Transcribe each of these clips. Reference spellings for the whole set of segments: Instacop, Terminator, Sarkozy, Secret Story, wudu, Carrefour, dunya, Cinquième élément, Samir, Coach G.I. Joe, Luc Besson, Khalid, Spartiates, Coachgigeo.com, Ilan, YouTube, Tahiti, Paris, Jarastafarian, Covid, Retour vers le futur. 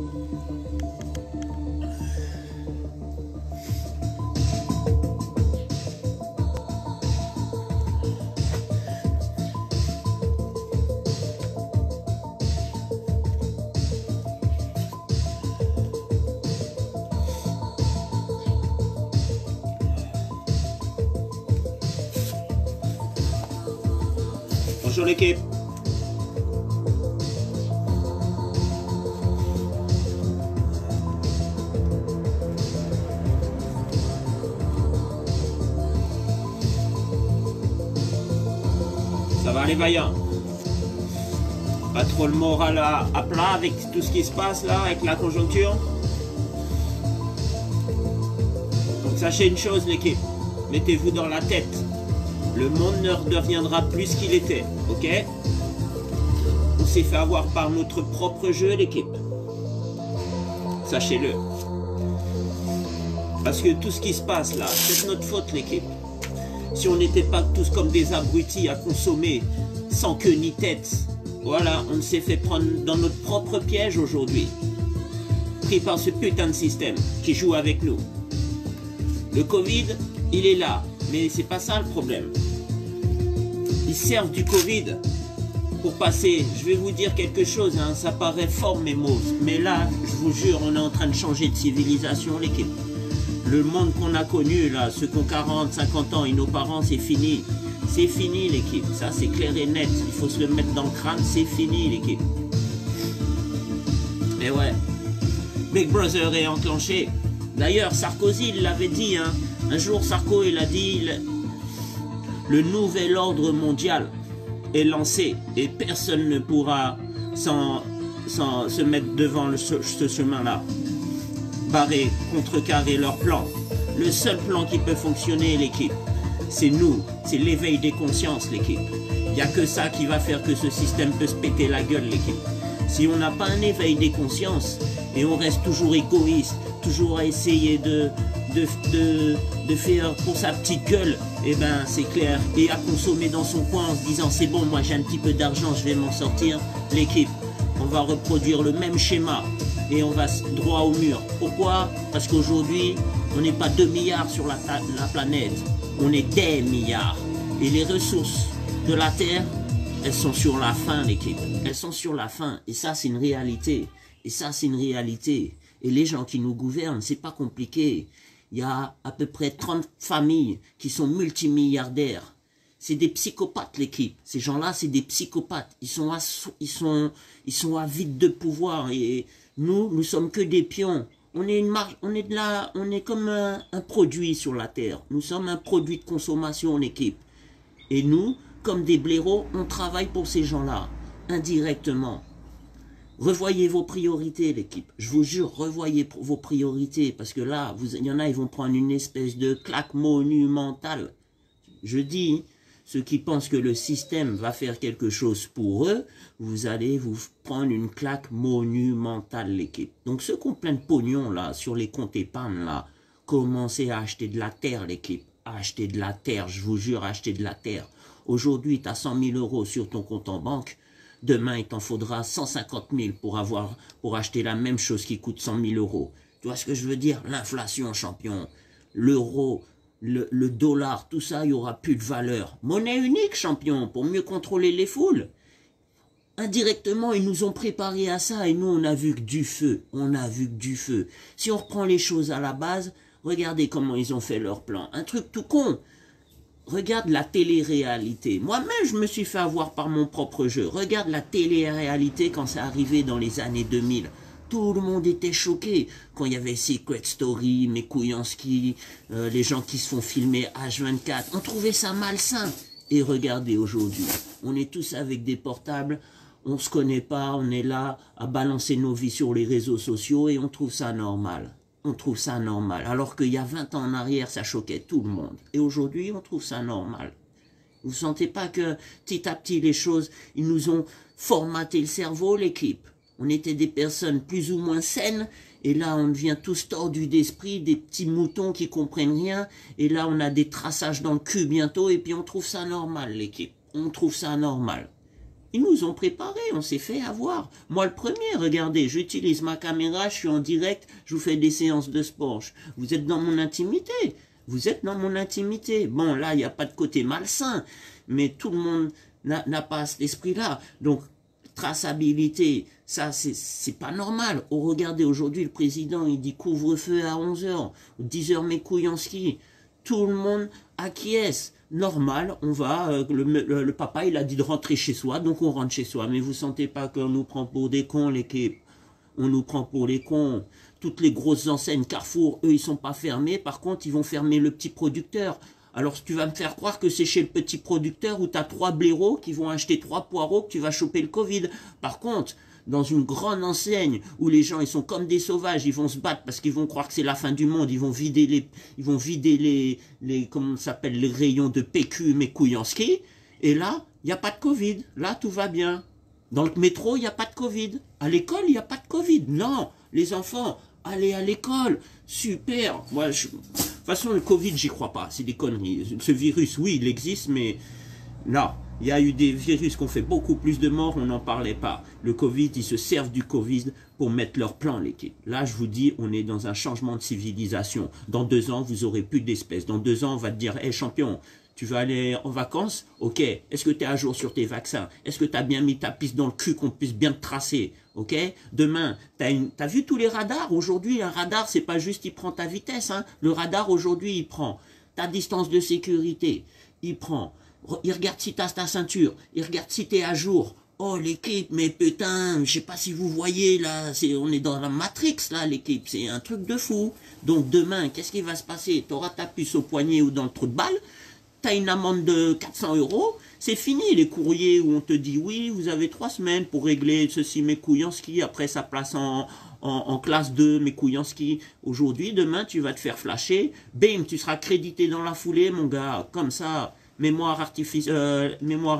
Bonjour l'équipe. Ça va les vaillants. Pas trop le moral à plat avec tout ce qui se passe là, avec la conjoncture. Donc sachez une chose l'équipe, mettez-vous dans la tête. Le monde ne redeviendra plus ce qu'il était, ok? On s'est fait avoir par notre propre jeu, l'équipe. Sachez-le. Parce que tout ce qui se passe là, c'est notre faute, l'équipe. Si on n'était pas tous comme des abrutis à consommer, sans queue ni tête, voilà, on s'est fait prendre dans notre propre piège aujourd'hui. Pris par ce putain de système qui joue avec nous. Le Covid, il est là, mais c'est pas ça le problème. Ils servent du Covid pour passer. Je vais vous dire quelque chose, hein, ça paraît fort mes mots, mais là, je vous jure, on est en train de changer de civilisation, l'équipe. Le monde qu'on a connu, là, ceux qui ont 40, 50 ans et nos parents, c'est fini. C'est fini, l'équipe. Ça, c'est clair et net. Il faut se le mettre dans le crâne, c'est fini, l'équipe. Mais ouais. Big Brother est enclenché. D'ailleurs, Sarkozy, il l'avait dit, hein. Un jour, Sarko, il a dit... Le nouvel ordre mondial est lancé et personne ne pourra sans se mettre devant ce chemin-là. Barrer, contrecarrer leur plan. Le seul plan qui peut fonctionner, l'équipe, c'est nous. C'est l'éveil des consciences, l'équipe. Il n'y a que ça qui va faire que ce système peut se péter la gueule, l'équipe. Si on n'a pas un éveil des consciences et on reste toujours égoïste, toujours à essayer de faire pour sa petite gueule, et ben c'est clair, et à consommer dans son coin en se disant c'est bon, moi j'ai un petit peu d'argent, je vais m'en sortir, l'équipe, on va reproduire le même schéma et on va droit au mur. Pourquoi? Parce qu'aujourd'hui on n'est pas 2 milliards sur la planète, on est des milliards, et les ressources de la terre, elles sont sur la faim, l'équipe, elles sont sur la faim, et ça c'est une réalité, et ça c'est une réalité. Et les gens qui nous gouvernent, c'est pas compliqué. Il y a à peu près 30 familles qui sont multimilliardaires. C'est des psychopathes, l'équipe. Ces gens-là, c'est des psychopathes. Ils sont avides de pouvoir. Et nous, nous sommes que des pions. On est une marge, on est comme un produit sur la terre. Nous sommes un produit de consommation, l'équipe. Et nous, comme des blaireaux, on travaille pour ces gens-là, indirectement. Revoyez vos priorités, l'équipe. Je vous jure, revoyez vos priorités. Parce que là, il y en a, ils vont prendre une espèce de claque monumentale. Je dis, ceux qui pensent que le système va faire quelque chose pour eux, vous allez vous prendre une claque monumentale, l'équipe. Donc ceux qui ont plein de pognon, là, sur les comptes épargne, là, commencez à acheter de la terre, l'équipe. Achetez de la terre, je vous jure, achetez de la terre. Aujourd'hui, tu as 100 000 € sur ton compte en banque. Demain, il t'en faudra 150 000 pour acheter la même chose qui coûte 100 000 €. Tu vois ce que je veux dire? L'inflation, champion. L'euro, le dollar, tout ça, il n'y aura plus de valeur. Monnaie unique, champion, pour mieux contrôler les foules. Indirectement, ils nous ont préparés à ça et nous, on a vu que du feu. On a vu que du feu. Si on reprend les choses à la base, regardez comment ils ont fait leur plan. Un truc tout con. Regarde la télé-réalité. Moi-même, je me suis fait avoir par mon propre jeu. Regarde la télé-réalité quand c'est arrivé dans les années 2000. Tout le monde était choqué. Quand il y avait Secret Story, mes couilles en ski, les gens qui se font filmer H24. On trouvait ça malsain. Et regardez aujourd'hui. On est tous avec des portables. On ne se connaît pas. On est là à balancer nos vies sur les réseaux sociaux et on trouve ça normal. On trouve ça normal, alors qu'il y a 20 ans en arrière, ça choquait tout le monde. Et aujourd'hui, on trouve ça normal. Vous ne sentez pas que, petit à petit, les choses, ils nous ont formaté le cerveau, l'équipe. On était des personnes plus ou moins saines, et là, on devient tous tordus d'esprit, des petits moutons qui ne comprennent rien, et là, on a des traçages dans le cul bientôt, et puis on trouve ça normal, l'équipe. On trouve ça normal. Ils nous ont préparés, on s'est fait avoir. Moi le premier, regardez, j'utilise ma caméra, je suis en direct, je vous fais des séances de sport. Vous êtes dans mon intimité. Vous êtes dans mon intimité. Bon, là, il n'y a pas de côté malsain, mais tout le monde n'a pas cet esprit-là. Donc, traçabilité, ça, c'est pas normal. Oh, regardez, aujourd'hui, le président, il dit couvre-feu à 11h, 10h mes couilles en ski. Tout le monde acquiesce. Normal, on va, le papa, il a dit de rentrer chez soi, donc on rentre chez soi. Mais vous sentez pas qu'on nous prend pour des cons, l'équipe? On nous prend pour les cons. Toutes les grosses enseignes Carrefour, eux, ils sont pas fermés. Par contre, ils vont fermer le petit producteur. Alors, tu vas me faire croire que c'est chez le petit producteur où tu as 3 blaireaux qui vont acheter 3 poireaux que tu vas choper le Covid. Par contre, dans une grande enseigne où les gens, ils sont comme des sauvages, ils vont se battre parce qu'ils vont croire que c'est la fin du monde, ils vont vider les comment ça s'appelle, les rayons de PQ, mes couilles en ski. Et là, il n'y a pas de Covid. Là, tout va bien. Dans le métro, il n'y a pas de Covid. À l'école, il n'y a pas de Covid. Non, les enfants, allez à l'école. Super. Moi, je... De toute façon, le Covid, j'y crois pas, c'est des conneries. Ce virus, oui, il existe, mais non, il y a eu des virus qui ont fait beaucoup plus de morts, on n'en parlait pas. Le Covid, ils se servent du Covid pour mettre leur plan, l'équipe. Là, je vous dis, on est dans un changement de civilisation. Dans 2 ans, vous aurez plus d'espèces. Dans 2 ans, on va te dire, hey, champion, tu vas aller en vacances? Ok, est-ce que tu es à jour sur tes vaccins? Est-ce que tu as bien mis ta piste dans le cul qu'on puisse bien te tracer? Ok, demain, t'as vu tous les radars? Aujourd'hui, un radar, c'est pas juste il prend ta vitesse. Hein. Le radar, aujourd'hui, il prend ta distance de sécurité. Il regarde si t'as ta ceinture. Il regarde si t'es à jour. Oh, l'équipe, mais putain, je sais pas si vous voyez, là, on est dans la Matrix, là, l'équipe. C'est un truc de fou. Donc, demain, qu'est-ce qui va se passer? T'auras ta puce au poignet ou dans le trou de balle. T'as une amende de 400 €, c'est fini les courriers où on te dit oui, vous avez 3 semaines pour régler ceci, mes couilles en ski, après ça place en classe 2, mes couilles en ski. Aujourd'hui, demain, tu vas te faire flasher, bim, tu seras crédité dans la foulée, mon gars, comme ça, mémoire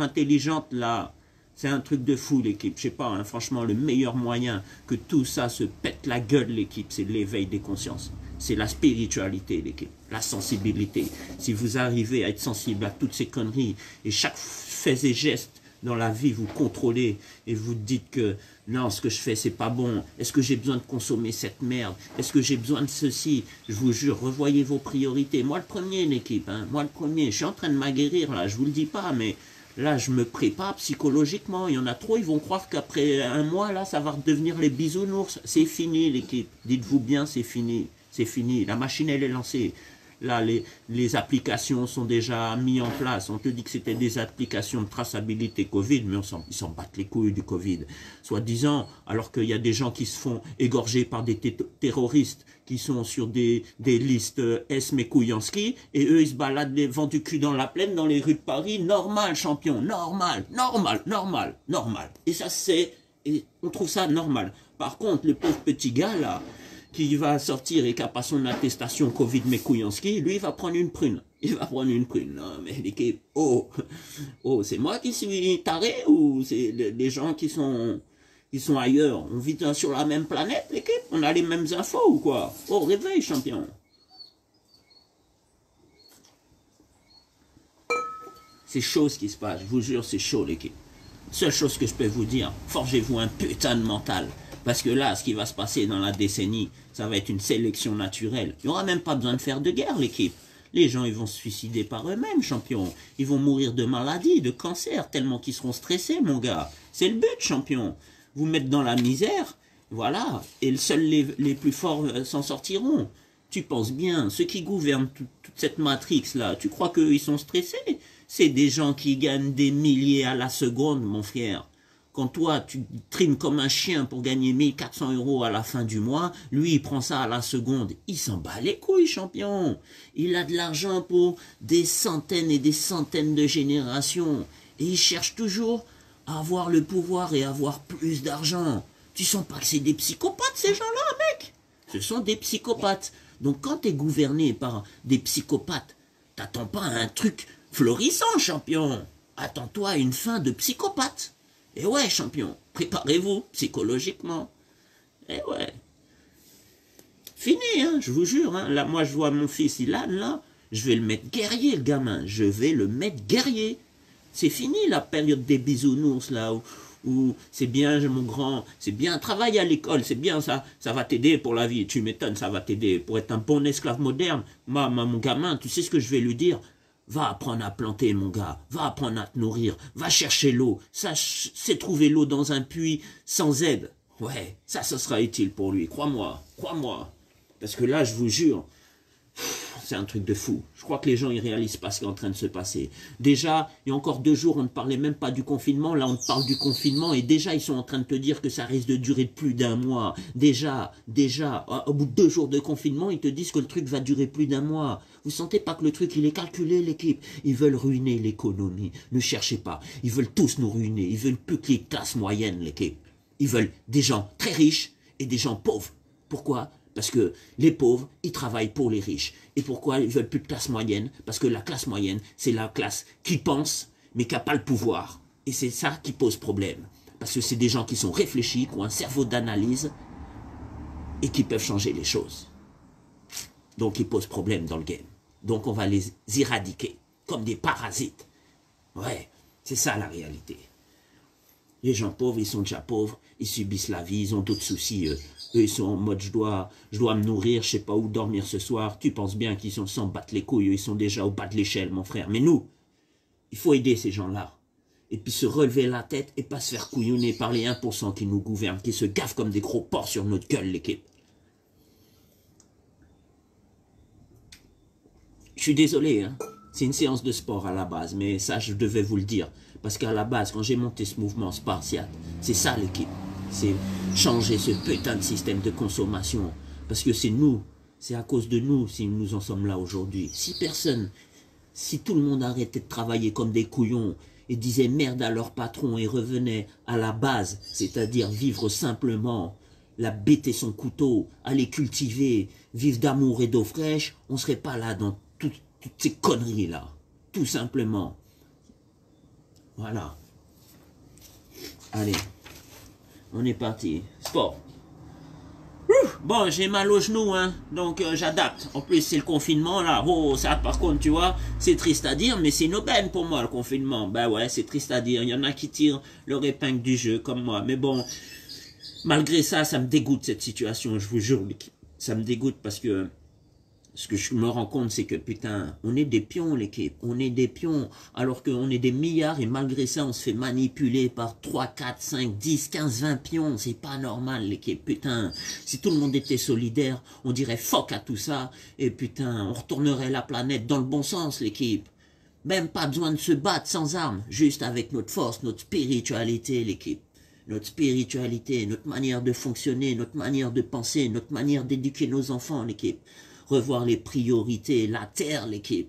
intelligente, là, c'est un truc de fou, l'équipe, je sais pas, hein, franchement, le meilleur moyen que tout ça se pète la gueule, l'équipe, c'est l'éveil des consciences. C'est la spiritualité, l'équipe, la sensibilité. Si vous arrivez à être sensible à toutes ces conneries, et chaque fait et geste dans la vie, vous contrôlez, et vous dites que, non, ce que je fais, c'est pas bon, est-ce que j'ai besoin de consommer cette merde, est-ce que j'ai besoin de ceci, je vous jure, revoyez vos priorités. Moi le premier, l'équipe, hein, moi le premier, je suis en train de m'aguerrir, là, je vous le dis pas, mais... Là, je me prépare psychologiquement. Il y en a trop, ils vont croire qu'après un mois, là, ça va redevenir les bisounours. C'est fini, l'équipe. Dites-vous bien, c'est fini. C'est fini. La machine, elle est lancée. Là, les applications sont déjà mises en place. On te dit que c'était des applications de traçabilité Covid, mais ils s'en battent les couilles du Covid. Soi-disant, alors qu'il y a des gens qui se font égorger par des terroristes qui sont sur des listes S, mes couilles en ski, et eux, ils se baladent les vents du cul dans la plaine, dans les rues de Paris. Normal, champion, normal, normal, normal, normal. Et ça, et on trouve ça normal. Par contre, le pauvre petit gars, là, qui va sortir et qui n'a pas son attestation Covid, mes couilles en ski, lui, il va prendre une prune. Il va prendre une prune. Non, mais l'équipe, oh, c'est moi qui suis taré ou c'est les gens qui sont ailleurs? On vit sur la même planète, l'équipe? On a les mêmes infos ou quoi? Oh, réveille, champion. C'est chaud ce qui se passe, je vous jure, c'est chaud, l'équipe. Seule chose que je peux vous dire, forgez-vous un putain de mental. Parce que là, ce qui va se passer dans la décennie, ça va être une sélection naturelle. Il n'y aura même pas besoin de faire de guerre, l'équipe. Les gens, ils vont se suicider par eux-mêmes, champion. Ils vont mourir de maladies, de cancer, tellement qu'ils seront stressés, mon gars. C'est le but, champion. Vous mettre dans la misère, voilà. Et seuls les plus forts s'en sortiront. Tu penses bien, ceux qui gouvernent toute cette matrix-là, tu crois qu'eux, ils sont stressés? C'est des gens qui gagnent des milliers à la seconde, mon frère. Quand toi, tu trimes comme un chien pour gagner 1400 € à la fin du mois, lui, il prend ça à la seconde. Il s'en bat les couilles, champion. Il a de l'argent pour des centaines et des centaines de générations. Et il cherche toujours à avoir le pouvoir et à avoir plus d'argent. Tu sens pas que c'est des psychopathes, ces gens-là, mec? Ce sont des psychopathes. Donc, quand tu es gouverné par des psychopathes, t'attends pas à un truc florissant, champion. Attends-toi à une fin de psychopathe. Et ouais, champion, préparez-vous psychologiquement. Et ouais. Fini, hein, je vous jure. Hein. Là, moi, je vois mon fils, il a là. Je vais le mettre guerrier, le gamin. Je vais le mettre guerrier. C'est fini la période des bisounours, là, où c'est bien, mon grand, c'est bien, travaille à l'école, c'est bien, ça va t'aider pour la vie. Tu m'étonnes, ça va t'aider pour être un bon esclave moderne. Mon gamin, tu sais ce que je vais lui dire? Va apprendre à planter, mon gars, va apprendre à te nourrir, va chercher l'eau. Ça, c'est trouver l'eau dans un puits sans aide. Ouais, ça, ce sera utile pour lui, crois-moi, crois-moi. Parce que là, je vous jure, c'est un truc de fou. Je crois que les gens, ils réalisent pas ce qui est en train de se passer. Déjà, il y a encore 2 jours, on ne parlait même pas du confinement. Là, on parle du confinement et déjà, ils sont en train de te dire que ça risque de durer plus d'1 mois. Déjà, au bout de 2 jours de confinement, ils te disent que le truc va durer plus d'1 mois. Vous sentez pas que le truc, il est calculé, l'équipe? Ils veulent ruiner l'économie. Ne cherchez pas. Ils veulent tous nous ruiner. Ils veulent plus que les classes moyennes, l'équipe. Ils veulent des gens très riches et des gens pauvres. Pourquoi? Parce que les pauvres, ils travaillent pour les riches. Et pourquoi ils veulent plus de classe moyenne? Parce que la classe moyenne, c'est la classe qui pense, mais qui n'a pas le pouvoir. Et c'est ça qui pose problème. Parce que c'est des gens qui sont réfléchis, qui ont un cerveau d'analyse, et qui peuvent changer les choses. Donc ils posent problème dans le game. Donc on va les éradiquer, comme des parasites. Ouais, c'est ça la réalité. Les gens pauvres, ils sont déjà pauvres, ils subissent la vie, ils ont d'autres soucis, eux. Eux, ils sont en mode, je dois me nourrir, je sais pas où dormir ce soir. Tu penses bien qu'ils sont sans battre les couilles, ils sont déjà au bas de l'échelle, mon frère. Mais nous, il faut aider ces gens-là. Et puis se relever la tête et pas se faire couillonner par les 1% qui nous gouvernent, qui se gaffent comme des gros porcs sur notre gueule, l'équipe. Je suis désolé, hein. C'est une séance de sport à la base, mais ça, je devais vous le dire. Parce qu'à la base, quand j'ai monté ce mouvement spartiate, c'est ça, l'équipe. C'est changer ce putain de système de consommation. Parce que c'est nous, c'est à cause de nous si nous en sommes là aujourd'hui. Si tout le monde arrêtait de travailler comme des couillons et disait merde à leur patron et revenait à la base, c'est-à-dire vivre simplement, la bête et son couteau, aller cultiver, vivre d'amour et d'eau fraîche, on ne serait pas là dans toutes ces conneries-là. Tout simplement. Voilà. Allez. On est parti. Sport. Bon, j'ai mal au genou, hein. Donc, j'adapte. En plus, c'est le confinement, là. Oh, ça, par contre, tu vois, c'est triste à dire, mais c'est une aubaine pour moi, le confinement. Ben ouais, c'est triste à dire. Il y en a qui tirent leur épingle du jeu, comme moi. Mais bon, malgré ça, ça me dégoûte, cette situation. Je vous jure, ça me dégoûte parce que ce que je me rends compte, c'est que, putain, on est des pions, l'équipe. On est des pions, alors qu'on est des milliards, et malgré ça, on se fait manipuler par 3, 4, 5, 10, 15, 20 pions. C'est pas normal, l'équipe, putain. Si tout le monde était solidaire, on dirait fuck à tout ça, et putain, on retournerait la planète dans le bon sens, l'équipe. Même pas besoin de se battre sans armes, juste avec notre force, notre spiritualité, l'équipe. Notre spiritualité, notre manière de fonctionner, notre manière de penser, notre manière d'éduquer nos enfants, l'équipe. Revoir les priorités, la terre, l'équipe.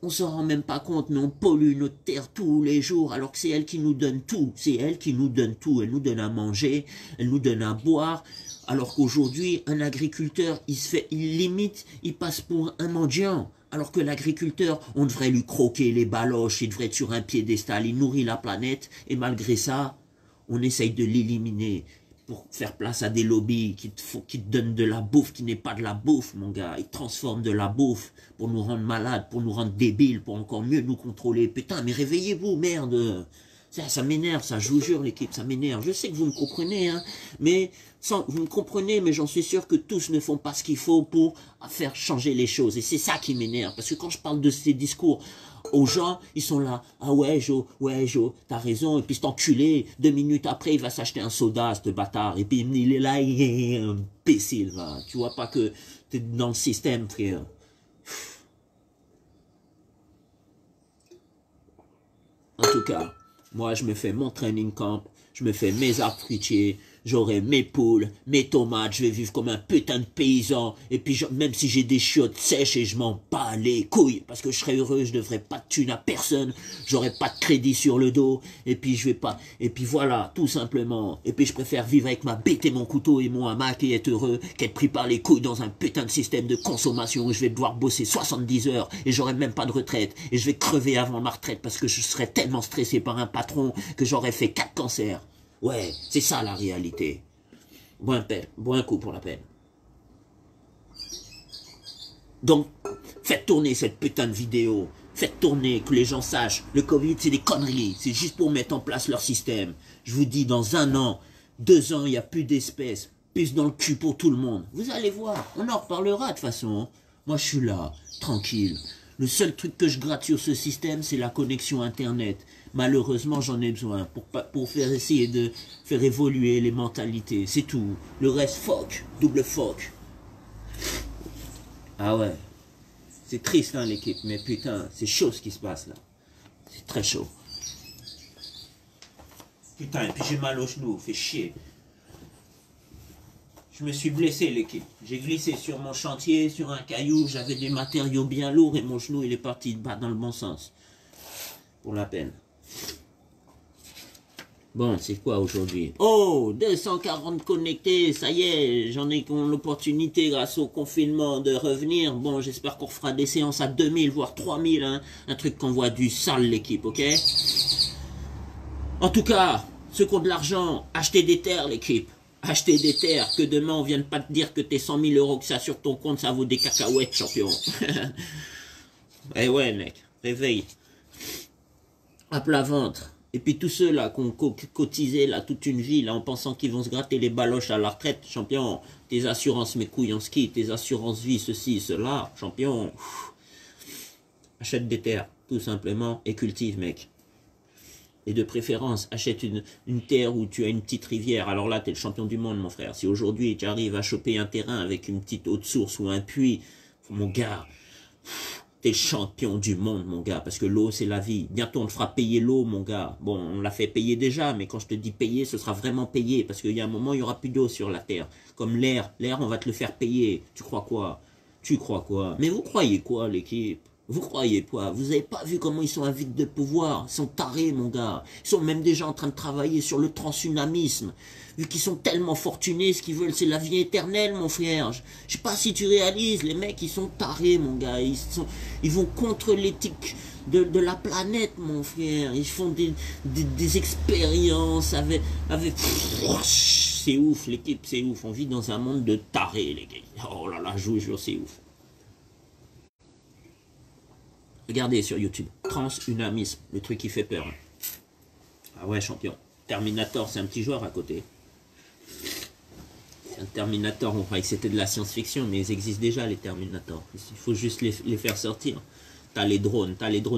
On ne s'en rend même pas compte, mais on pollue notre terre tous les jours, alors que c'est elle qui nous donne tout. C'est elle qui nous donne tout. Elle nous donne à manger, elle nous donne à boire. Alors qu'aujourd'hui, un agriculteur, il passe pour un mendiant. Alors que l'agriculteur, on devrait lui croquer les baloches, il devrait être sur un piédestal, il nourrit la planète. Et malgré ça, on essaye de l'éliminer. Pour faire place à des lobbies qui te donnent de la bouffe, qui n'est pas de la bouffe, mon gars. Ils transforment de la bouffe pour nous rendre malades, pour nous rendre débiles, pour encore mieux nous contrôler. Putain, mais réveillez-vous, merde. Ça m'énerve, ça, je vous jure, l'équipe, ça m'énerve. Je sais que vous me comprenez, hein, mais j'en suis sûr que tous ne font pas ce qu'il faut pour faire changer les choses. Et c'est ça qui m'énerve, parce que quand je parle de ces discours aux gens, ils sont là, ah ouais Jo, t'as raison, et puis cet enculé, 2 minutes après, il va s'acheter un soda, ce bâtard, et puis il est là, il est imbécile, va. Tu vois pas que t'es dans le système, frère. En tout cas, moi je me fais mon training camp, je me fais mes arbres fruitiers, j'aurai mes poules, mes tomates, je vais vivre comme un putain de paysan. Et puis, même si j'ai des chiottes sèches et je m'en bats les couilles, parce que je serais heureux, je ne devrais pas de thune à personne, j'aurais pas de crédit sur le dos, et puis je vais pas. Et puis voilà, tout simplement. Et puis je préfère vivre avec ma bête et mon couteau et mon hamac et être heureux qu'être pris par les couilles dans un putain de système de consommation où je vais devoir bosser 70 heures et j'aurai même pas de retraite. Et je vais crever avant ma retraite parce que je serais tellement stressé par un patron que j'aurais fait 4 cancers. Ouais, c'est ça la réalité. Bois un coup pour la peine. Donc, faites tourner cette putain de vidéo. Faites tourner, que les gens sachent. Le Covid, c'est des conneries. C'est juste pour mettre en place leur système. Je vous dis, dans 1 an, 2 ans, il n'y a plus d'espèces. Puce dans le cul pour tout le monde. Vous allez voir, on en reparlera de toute façon. Moi, je suis là, tranquille. Le seul truc que je gratte sur ce système, c'est la connexion Internet. Malheureusement, j'en ai besoin pour essayer de faire évoluer les mentalités. C'est tout. Le reste, fuck. Double fuck. Ah ouais. C'est triste, hein, l'équipe. Mais putain, c'est chaud ce qui se passe, là. C'est très chaud. Putain, et puis j'ai mal aux genoux. Fait chier. Je me suis blessé, l'équipe. J'ai glissé sur mon chantier, sur un caillou. J'avais des matériaux bien lourds et mon genou, il est parti de bas dans le bon sens. Pour la peine. Bon, c'est quoi aujourd'hui? Oh, 240 connectés, ça y est, j'en ai l'opportunité grâce au confinement de revenir. Bon, j'espère qu'on fera des séances à 2000, voire 3000, hein. Un truc qu'on voit du sale, l'équipe, ok? En tout cas, ceux qui ont de l'argent, achetez des terres, l'équipe. Acheter des terres, que demain on vienne pas te dire que tes 100 000 euros que ça sur ton compte, ça vaut des cacahuètes, champion. Eh ouais, mec, réveille. À plat ventre. Et puis tous ceux là qui ont cotisé là, toute une vie là, en pensant qu'ils vont se gratter les baloches à la retraite, champion. Tes assurances, mes couilles en ski, tes assurances vie, ceci, cela, champion. Pff. Achète des terres, tout simplement, et cultive, mec. Et de préférence, achète une terre où tu as une petite rivière. Alors là, tu es le champion du monde, mon frère. Si aujourd'hui, tu arrives à choper un terrain avec une petite eau de source ou un puits, mon gars, tu es le champion du monde, mon gars. Parce que l'eau, c'est la vie. Bientôt, on te fera payer l'eau, mon gars. Bon, on l'a fait payer déjà, mais quand je te dis payer, ce sera vraiment payé. Parce qu'il y a un moment, il n'y aura plus d'eau sur la terre. Comme l'air. L'air, on va te le faire payer. Tu crois quoi? Tu crois quoi? Mais vous croyez quoi, l'équipe? Vous croyez pas, vous avez pas vu comment ils sont avides de pouvoir, ils sont tarés, mon gars. Ils sont même déjà en train de travailler sur le transhumamisme. Vu qu'ils sont tellement fortunés, ce qu'ils veulent c'est la vie éternelle, mon frère. Je sais pas si tu réalises, les mecs ils sont tarés, mon gars. Ils vont contre l'éthique de la planète, mon frère. Ils font des expériences avec... C'est ouf, l'équipe, c'est ouf. On vit dans un monde de tarés, les gars. Oh là là, je vous jure, c'est ouf. Regardez sur YouTube, transhumanisme, le truc qui fait peur. Ah ouais, champion. Terminator, c'est un petit joueur à côté. C'est un Terminator, on croyait que c'était de la science-fiction, mais ils existent déjà, les Terminators. Il faut juste les faire sortir. T'as les drones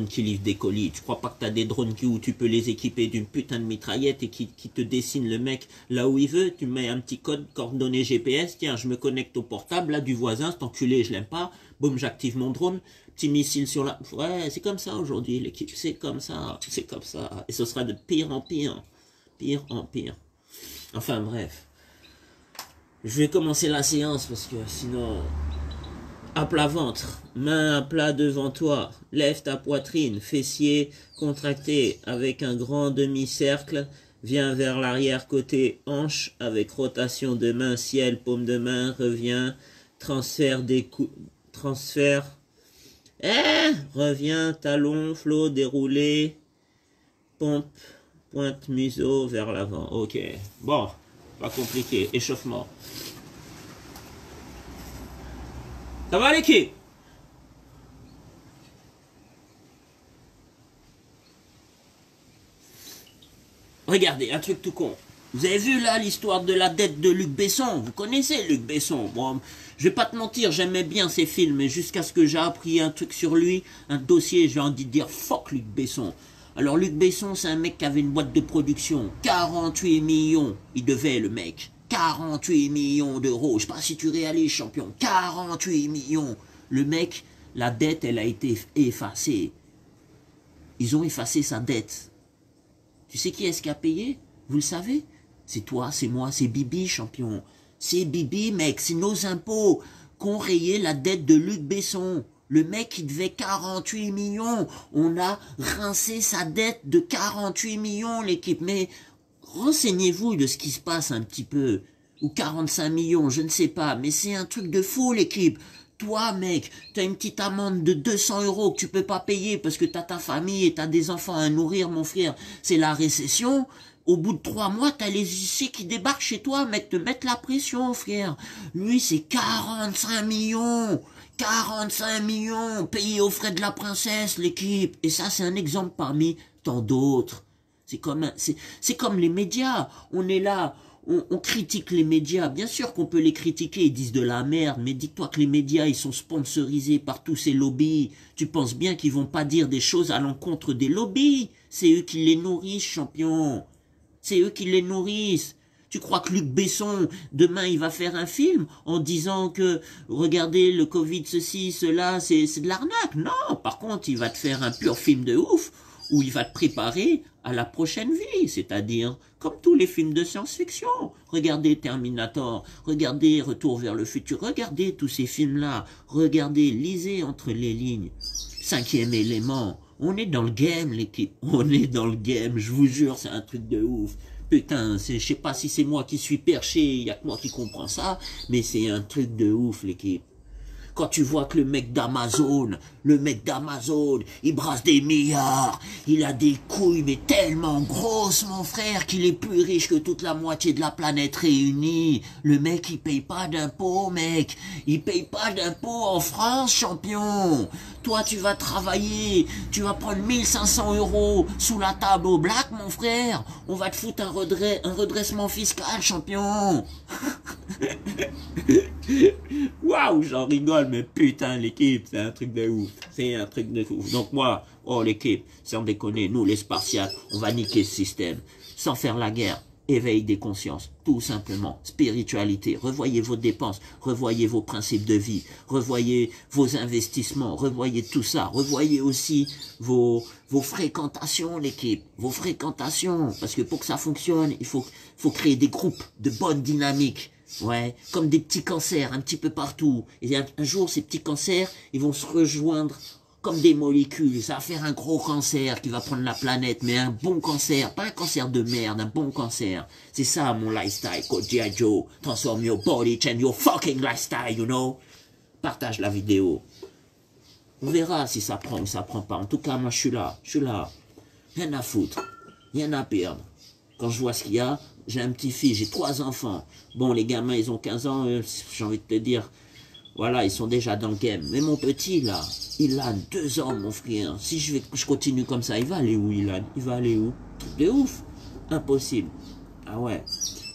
qui livrent des colis. Tu crois pas que t'as des drones où tu peux les équiper d'une putain de mitraillette et qui te dessine le mec là où il veut? Tu mets un petit code, coordonnées GPS, tiens, je me connecte au portable, là, du voisin, cet enculé, je l'aime pas. Boum, j'active mon drone, petit missile sur la... Ouais, c'est comme ça aujourd'hui, l'équipe, c'est comme ça, c'est comme ça. Et ce sera de pire en pire, pire en pire. Enfin, bref. Je vais commencer la séance parce que sinon... À plat ventre, main à plat devant toi, lève ta poitrine, fessier contracté avec un grand demi-cercle, viens vers l'arrière côté hanche avec rotation de main, ciel, paume de main, reviens, transfert des coudes, transfert, reviens, talon, flot, déroulé, pompe, pointe, museau vers l'avant. Ok, bon, pas compliqué, échauffement. Ça va l'équipe? Regardez, un truc tout con. Vous avez vu là l'histoire de la dette de Luc Besson? Vous connaissez Luc Besson? Bon, je vais pas te mentir, j'aimais bien ses films, mais jusqu'à ce que j'ai appris un truc sur lui, un dossier, j'ai envie de dire fuck Luc Besson. Alors Luc Besson, c'est un mec qui avait une boîte de production. 48 millions, il devait le mec. 48 millions d'euros, je sais pas si tu réalises, champion, 48 millions. Le mec, la dette, elle a été effacée. Ils ont effacé sa dette. Tu sais qui est-ce qui a payé? Vous le savez? C'est toi, c'est moi, c'est Bibi, champion. C'est Bibi, mec, c'est nos impôts qu'ont rayé la dette de Luc Besson. Le mec, il devait 48 millions. On a rincé sa dette de 48 millions, l'équipe, mais... Renseignez-vous de ce qui se passe un petit peu, ou 45 millions, je ne sais pas, mais c'est un truc de fou l'équipe. Toi mec, t'as une petite amende de 200 euros que tu peux pas payer parce que t'as ta famille et t'as des enfants à nourrir mon frère, c'est la récession, Au bout de 3 mois, t'as les IC qui débarquent chez toi, mec, te mettent la pression, frère. Lui, c'est 45 millions. 45 millions payés aux frais de la princesse, l'équipe. Et ça, c'est un exemple parmi tant d'autres. C'est comme les médias. On est là, on critique les médias. Bien sûr qu'on peut les critiquer, ils disent de la merde, mais dis-toi que les médias, ils sont sponsorisés par tous ces lobbies. Tu penses bien qu'ils vont pas dire des choses à l'encontre des lobbies. C'est eux qui les nourrissent, champion. C'est eux qui les nourrissent. Tu crois que Luc Besson, demain, il va faire un film en disant que, regardez, le Covid, ceci, cela, c'est de l'arnaque? Non, par contre, il va te faire un pur film de ouf où il va te préparer à la prochaine vie, c'est-à-dire comme tous les films de science-fiction. Regardez Terminator, regardez Retour vers le futur, regardez tous ces films-là, regardez, lisez entre les lignes. Cinquième élément, on est dans le game, l'équipe, on est dans le game, je vous jure, c'est un truc de ouf. Putain, je sais pas si c'est moi qui suis perché, il n'y a que moi qui comprends ça, mais c'est un truc de ouf, l'équipe. Quand tu vois que le mec d'Amazon, il brasse des milliards, il a des couilles, mais tellement grosses, mon frère, qu'il est plus riche que toute la moitié de la planète réunie. Le mec, il paye pas d'impôts, mec. Il paye pas d'impôts en France, champion. Toi, tu vas travailler, tu vas prendre 1 500 € sous la table au black, mon frère. On va te foutre un redressement fiscal, champion. Waouh, j'en rigole, mais putain, l'équipe, c'est un truc de ouf. C'est un truc de ouf. Donc moi, oh l'équipe, sans déconner, nous les Spartiates, on va niquer ce système. Sans faire la guerre, éveil des consciences, tout simplement. Spiritualité, revoyez vos dépenses, revoyez vos principes de vie, revoyez vos investissements, revoyez tout ça. Revoyez aussi vos fréquentations, l'équipe, vos fréquentations. Parce que pour que ça fonctionne, il faut créer des groupes de bonne dynamique. Ouais, comme des petits cancers un petit peu partout. Et un jour, ces petits cancers, ils vont se rejoindre comme des molécules. Ça va faire un gros cancer qui va prendre la planète, mais un bon cancer, pas un cancer de merde, un bon cancer. C'est ça mon lifestyle, Coach G.I. Joe. Transform your body, change your fucking lifestyle, you know. Partage la vidéo. On verra si ça prend ou ça prend pas. En tout cas, moi, je suis là, Rien à foutre, rien à perdre. Quand je vois ce qu'il y a, j'ai un petit-fils, j'ai 3 enfants. Bon, les gamins, ils ont 15 ans, j'ai envie de te dire, voilà, ils sont déjà dans le game. Mais mon petit, là, il a 2 ans, mon frère. Si je continue comme ça, il va aller où, Ilan? Il va aller où? Truc de ouf. Impossible. Ah ouais.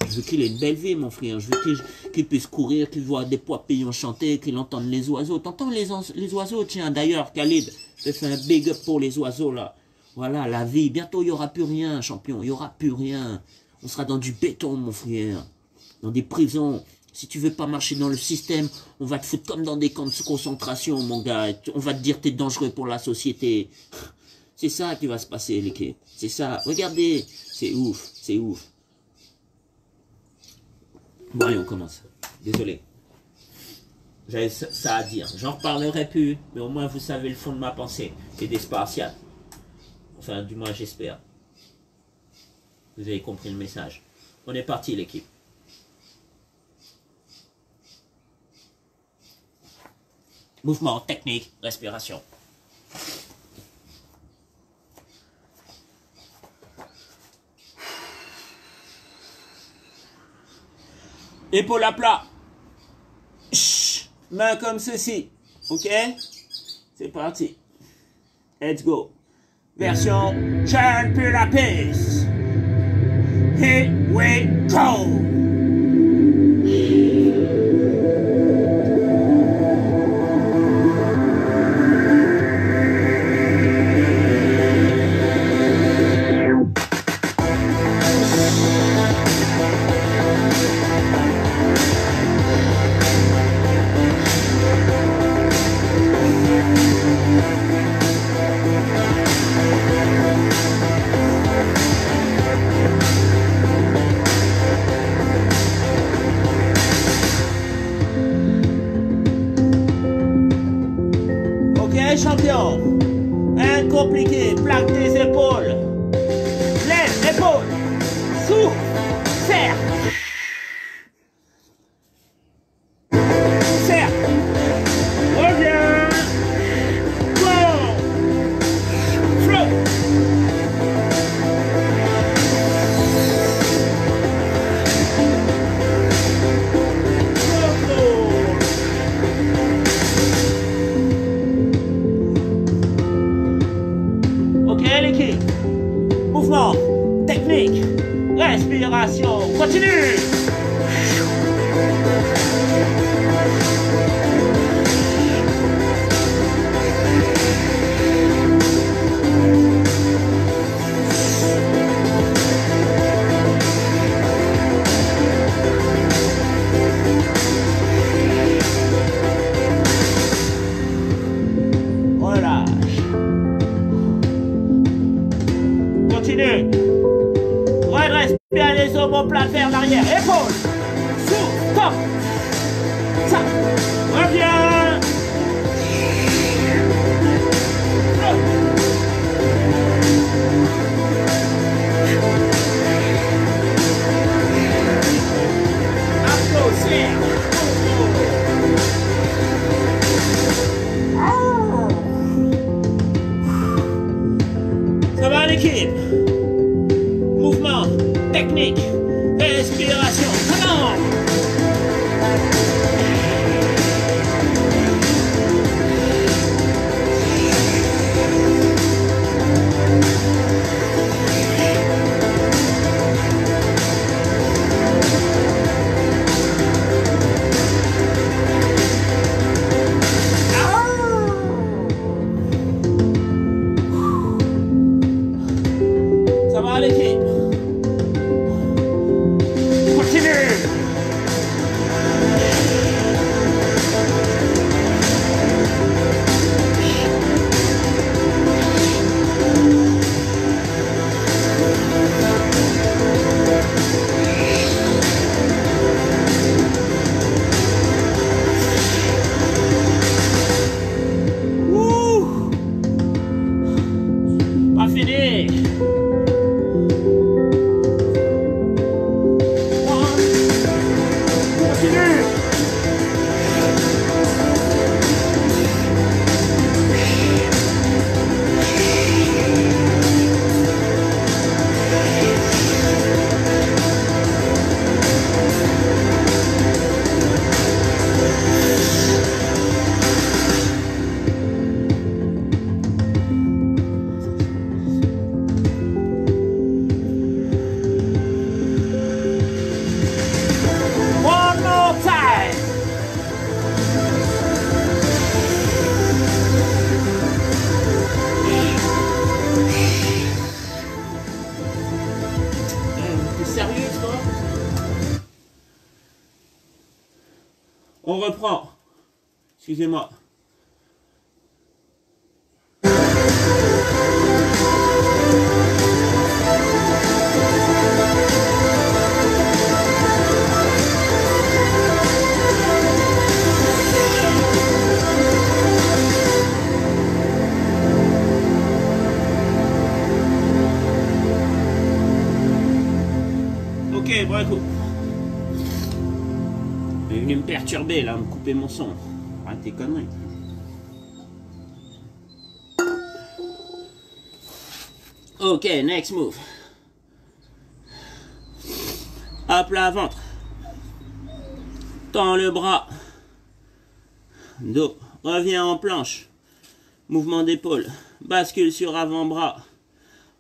Je veux qu'il ait une belle vie, mon frère. Je veux qu'il puisse courir, qu'il voit des papillons chanter, qu'il entende les oiseaux. T'entends les oiseaux? Tiens, d'ailleurs, Khalid, je te fais un big up pour les oiseaux, là. Voilà, la vie. Bientôt, il n'y aura plus rien, champion. Il n'y aura plus rien. On sera dans du béton, mon frère, dans des prisons. Si tu veux pas marcher dans le système, on va te foutre comme dans des camps de concentration, mon gars. On va te dire t'es dangereux pour la société. C'est ça qui va se passer, les quais. C'est ça. Regardez, c'est ouf, c'est ouf. Bon, allez, on commence. Désolé. J'avais ça à dire. J'en reparlerai plus, mais au moins vous savez le fond de ma pensée. C'est des Spartiates. Enfin, du moins, j'espère. Vous avez compris le message. On est parti, l'équipe. Mouvement, technique, respiration. Épaule à plat. Chut. Main comme ceci. Ok? C'est parti. Let's go. Version turn plus la piste. Here we go! omoplate vers l'arrière, épaule, sous, top, ça, reviens, applaudissez. Ça va l'équipe? Mouvement, technique, respiration, comment? On reprend. Excusez-moi. Ok, bon coup. Il est venu me perturber là, me couper mon son. Arrête tes conneries. Ok, next move. Hop là, ventre. Tends le bras. Dos. Reviens en planche. Mouvement d'épaule. Bascule sur avant-bras.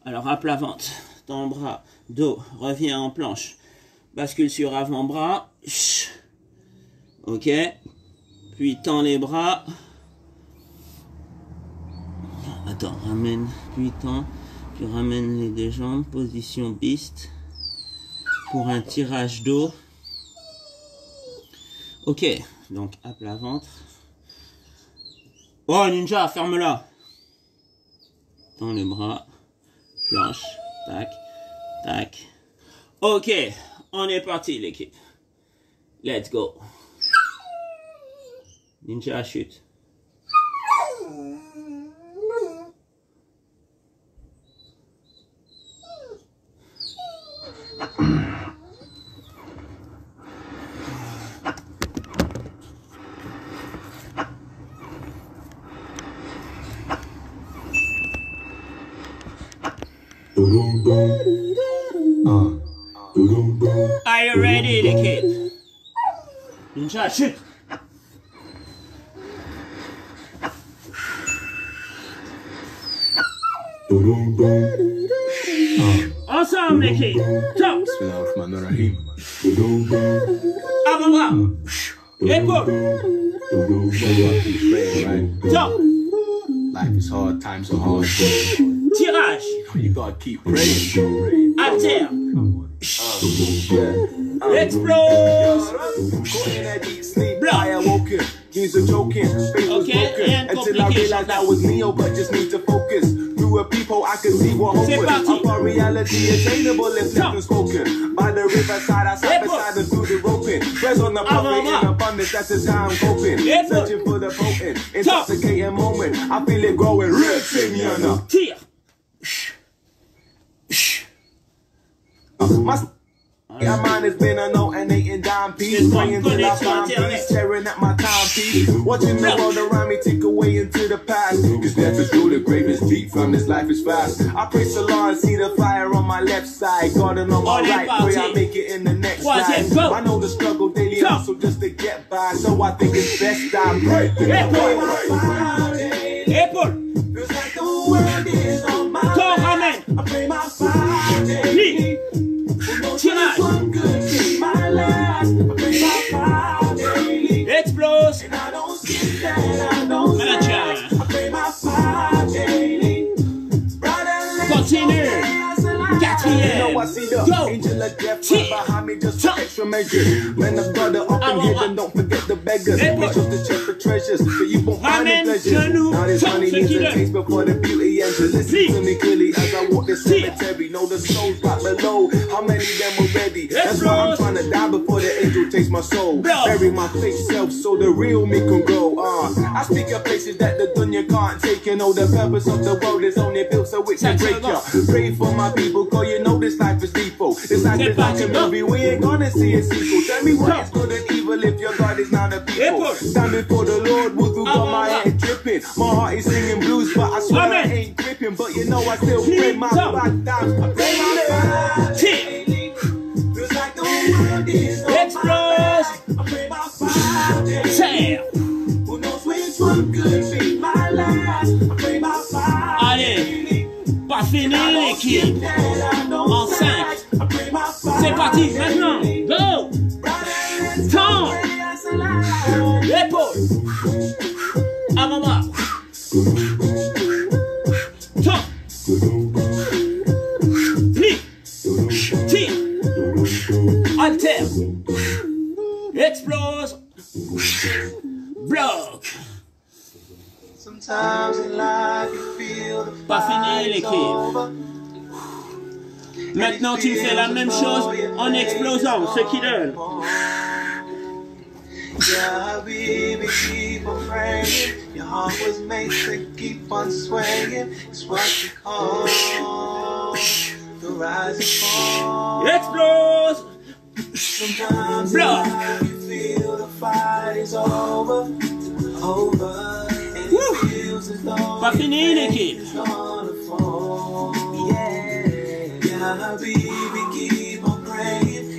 Alors, hop là, ventre. Tends bras. Dos. Reviens en planche. Bascule sur avant-bras. Ok, puis tends les bras, attends, ramène, puis tends, puis ramène les deux jambes, position beast, pour un tirage dos. Ok, donc à plat ventre. Oh ninja, ferme-la. Tends les bras, planche, tac, tac. Ok, on est parti l'équipe, let's go. Ninja chute. Are you ready, the kid? Ninja chute. Ensemble les kids, top. Avant-bras, épaule, top. Tirage, haltère, explose, bloc. Ok, rien de compliqué. fewer people I could see what hope with. Upon reality attainable if left unspoken. By the riverside, I sat beside the dude that rope in. Press on the puppet in abundance, that's just how I'm coping. Searching for the potent, intoxicating moment. I feel it growing real in me on the tear. My mind has been a note and eight and dime piece. Praying till I find peace, staring at my timepiece. Watching the world around me take away into the past. Cause death is through, the grave is deep, from this life is fast. I praise the Lord and see the fire on my left side. Garden on my right, pray I make it in the next life. I know the struggle daily also just to get by. So I think it's best I pray. Feels like the world is on my back. I pray my Friday. Explose. And I don't see that, I don't I play my five daily. Continue. I see the angel of death behind me just for extra measure. Man, the brother up in here, then don't forget the beggars. Make sure to check for treasures, but you won't find the pleasures. Now this money needs a taste before the beauty enters. Listen to me clearly as I walk this cemetery. Know the souls right below, how many of them are ready? That's why I'm trying to die before the angel takes my soul. Bury my fake self so the real me can grow. I speak of places that the dunya can't take. You know the purpose of the world is only built so it can break ya. Pray for my people, cause you know this life is lethal. This life is like a movie, we ain't gonna see a sequel. Tell me what is good and evil if your God is not a people. Stand before the Lord, wudu on my head dripping. My heart is singing blues, but I swear I ain't gripping. But you know I still pray my back down. I pray my daily. Feels like the world is on my back. I pray my Friday. Who knows which one could be my last? I pray my Friday. Pas fini l'équipe en 5. C'est parti maintenant. Go. Temps. Épaule. Avant moi. Temps. Pli. Tire. Altère. Explose. Bloc. Sometimes in life you feel the fight's over. Maintenant tu fais la même chose en explosant, ce qui donne. Yeah, baby, keep on praying. Your heart was made to keep on swaying. It's what you call the rise and fall. Explose. Sometimes in life you feel the fight's over, over. Pas fini l'équipe.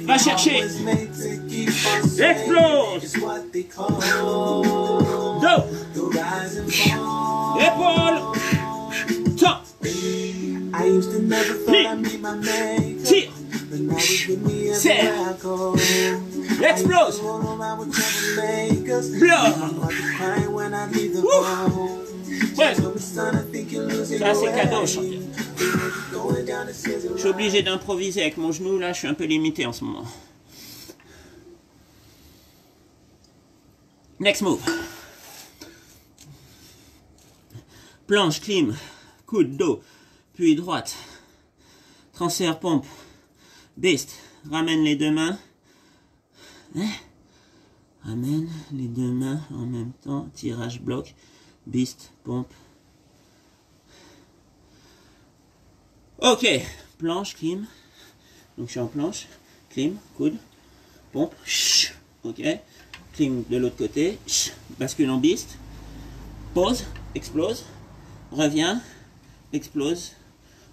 Va chercher. Explose. Dos. Épaule. Temps. Tire. Serre. Explose. Bloc. Ouais. Ça c'est cadeau. Je suis obligé d'improviser avec mon genou là, je suis un peu limité en ce moment. Next move. Planche, clim, coude, dos, puis droite. Transfert, pompe, beast. Ramène les deux mains. Hein? Ramène les deux mains en même temps. Tirage, bloc. Beast, pompe. Ok, planche, clim. Donc je suis en planche, clim, coude, pompe. Ok, clim de l'autre côté. Bascule en beast. Pause, explose. Reviens, explose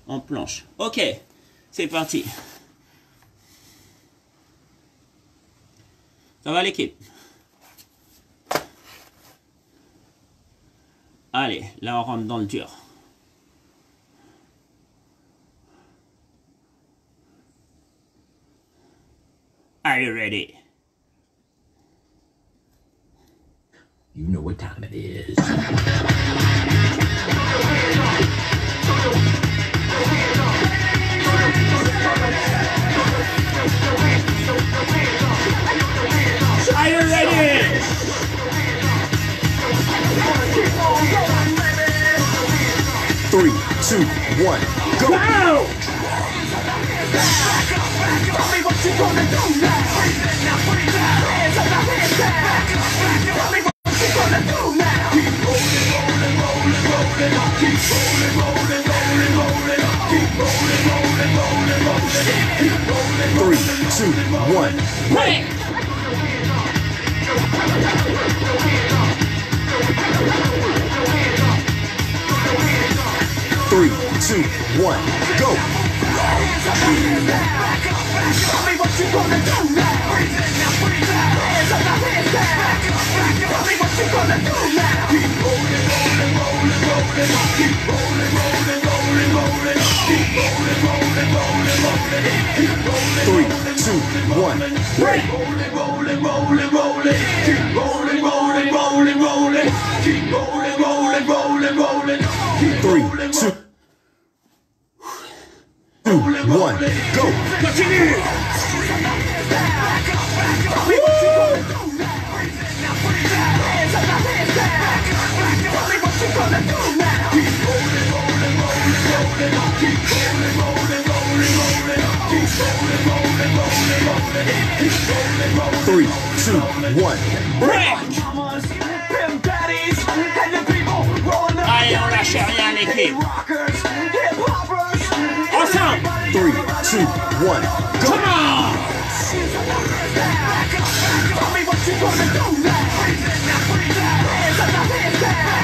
en planche. Ok, c'est parti. Ça va l'équipe? Allez, là on rentre dans le dur. Are you ready? You know what time it is. Are you ready? Three, two, 2, 1, go! Wow! Tell me what you gonna do now! Hands up, hands down! Tell me what you gonna do now! Keep rolling, rolling, rolling, rolling up. Keep rolling, rolling, rolling, rolling up. Keep rolling, rolling, rolling, rolling up. Keep rolling, rolling, rolling, rolling up. 3, 2, 1, break! Two, one, go! Tell me what you gonna do now! Hands up, hands down! Tell me what you gonna do now! Keep rolling, rolling, rolling, rolling up. Keep rolling, rolling, rolling, rolling up. Keep rolling, rolling, rolling, rolling up. Keep rolling. 3, 2, 1, break! Rolling, rolling, rolling, rolling. Keep rolling, rolling, rolling, rolling. Keep rolling, rolling, rolling, rolling. Keep rolling. 3, 2, 1, go! Continue! Woo! 3, 2, 1, break! Allez, on lâche rien, l'équipe! 3, 2, 1, go! Come on! Tell me what you gonna do now! Hands up, hands down!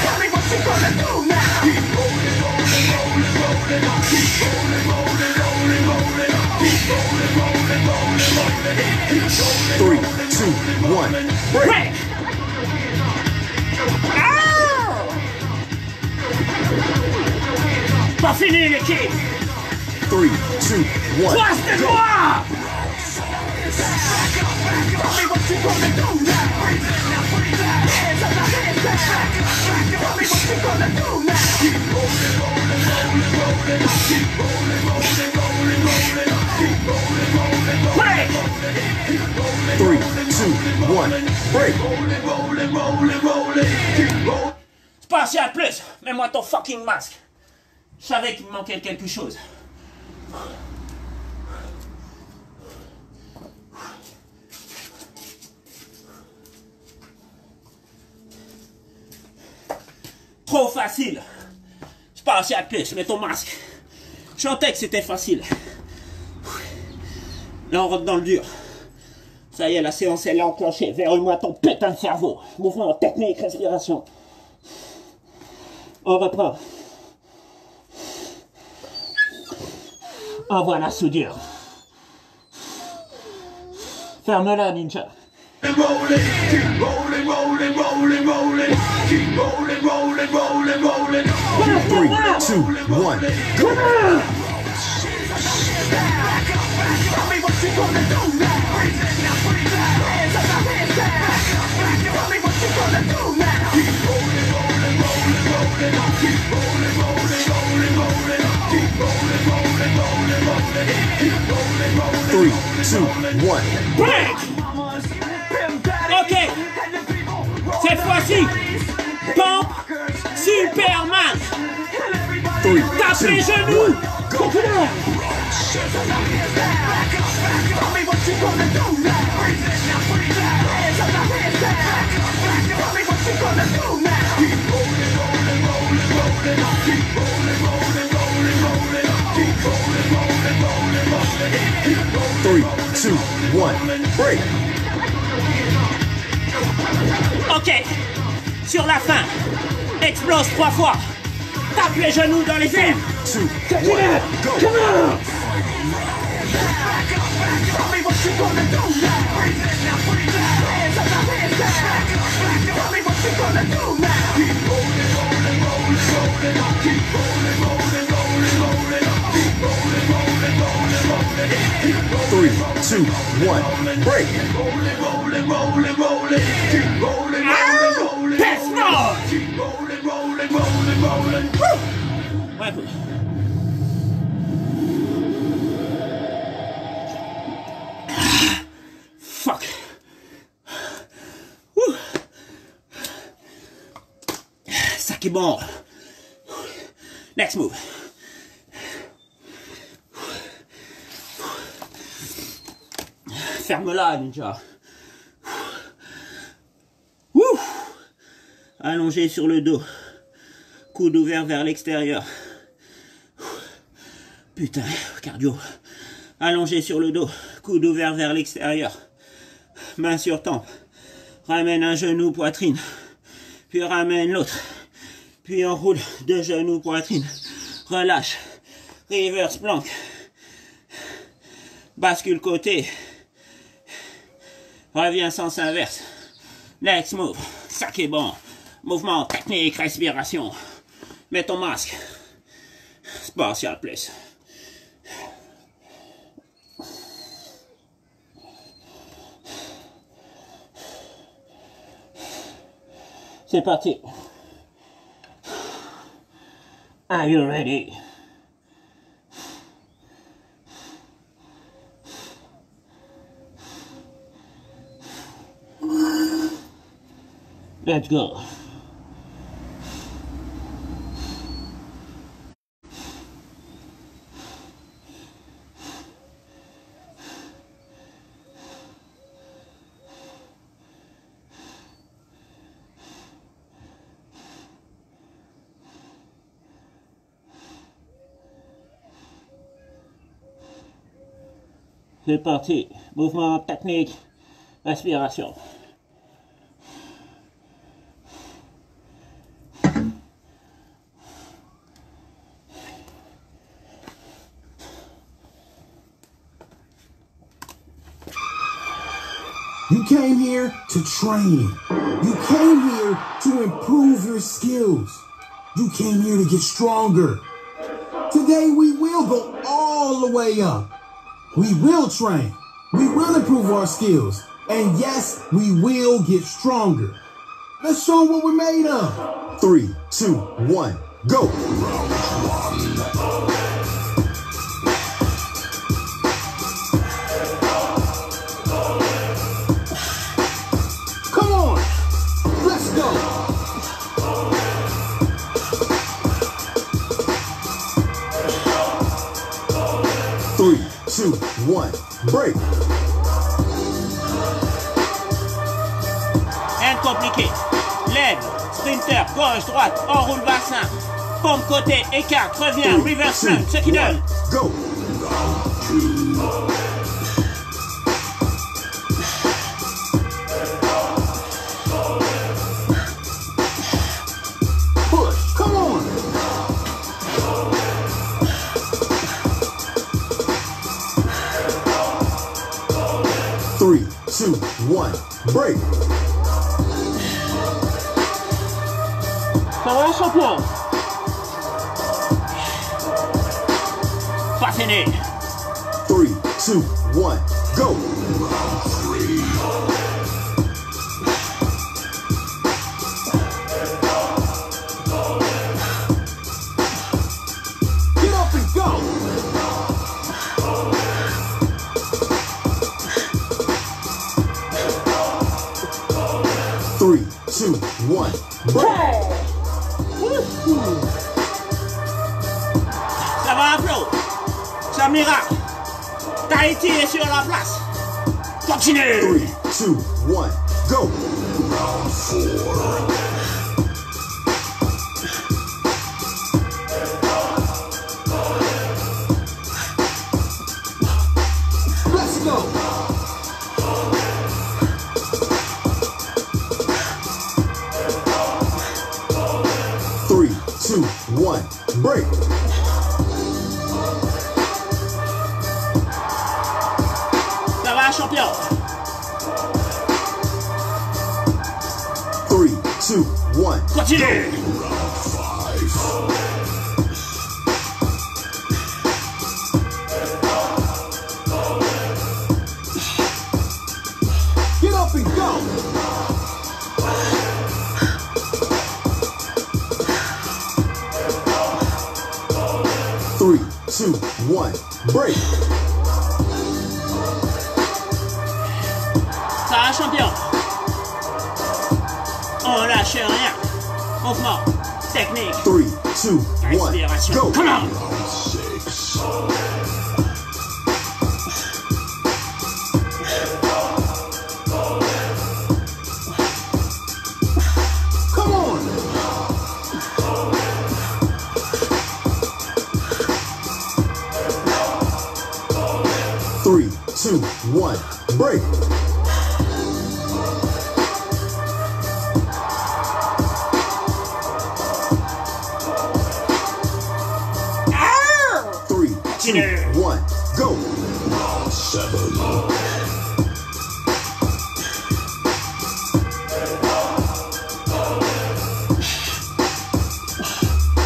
Tell me what you gonna do now! Keep rolling, rolling, rolling, rolling up. Keep rolling, rolling, rolling, rolling up. Keep rolling, rolling, rolling, rolling up. Keep rolling. 3, 2, 1, break! Ah! Pas fini l'équipe! 3, 2, 1. Passe-moi! Tell me what you gonna do now. Hands up, hands down. Tell me what you gonna do now. Keep rolling, rolling, rolling, rolling. Keep rolling, rolling, rolling, rolling. Keep rolling, rolling, rolling, rolling. 3, 2, 1. Break. Rolling, rolling, rolling, rolling. Keep rolling. Spatial plus. Mets-moi ton fucking masque. Je savais qu'il me manquait quelque chose. Trop facile. Je pars à pied, je mets ton masque. Je sentais que c'était facile. Là, on rentre dans le dur. Ça y est, la séance, elle est enclenchée. Verrouille-moi ton putain de cerveau. Mouvement, technique, respiration. On reprend. Envoie la soudure. Ferme-la, ninja. Keep rolling, rolling, rolling, rolling, rolling. Keep rolling, rolling, rolling, rolling. 3, 2, 1, go! Tell me what you gonna do now. Hands up, hands down. Tell me what you gonna do now. Keep rolling, rolling, rolling, rolling. Keep rolling, rolling, rolling, rolling. Keep rolling, rolling, rolling, rolling. Keep rolling, rolling. 3, 2, 1, break! Ok, cette fois-ci, pompe, Superman. Tape les genoux. Go. 3, 2, 1, break! Ok, sur la fin, explose 3 fois, tape les genoux dans les airs! 2, 1, go! Come on! Tell me what you gonna do now! Tell me what you gonna do now! Keep rolling, rolling, rolling, rolling up. Keep rolling, rolling, rolling, rolling up. Keep rolling, rolling, rolling, rolling up. Keep rolling. 3, 2, 1, break. Keep rolling, rolling, rolling, rolling. Keep rolling, rolling, rolling. That's not. Keep rolling, rolling, rolling, rolling. Ouais, cool. Fuck. Ouh. Ça qui est bon. Next move. Ferme-la, ninja. Allongé sur le dos. Coude ouvert vers l'extérieur. Putain, cardio. Allongé sur le dos. Coude ouvert vers l'extérieur. Main sur tempe. Ramène un genou poitrine. Puis ramène l'autre. Puis enroule deux genoux poitrine. Relâche. Reverse plank. Bascule côté. Reviens sens inverse. Next move. Ça qui est bon. Mouvement, technique, respiration. Mets ton masque. Spatial plus. C'est parti. Are you ready? Let's go. C'est parti. Mouvement, technique, respiration. You came here to train. You came here to improve your skills. You came here to get stronger. Today we will go all the way up. We will train. We will improve our skills. And yes, we will get stronger. Let's show what we're made of. 3, 2, 1, go. One, break. Incompliqué. Lève, sprinter, gauche, droite, enroule bassin. Pompe côté, écarte, reviens, reverse lunge, ce qui donne. Go. One, break. Parole sur plan. Fasciné. 3, 2, 1, go. Miracle. Tahiti est sur la place. Continue. 3, 2, 1, go. Round 4. Let's go. 3, 2, 1, break. Champion. 3, 2, 1. Continue. Get up and go. 3, 2, 1. Break. Champion, on lâche rien. Mouvement, technique. 3, 2, 1, go. Come on. Come on. Three, two, one, break. One, go. Seven.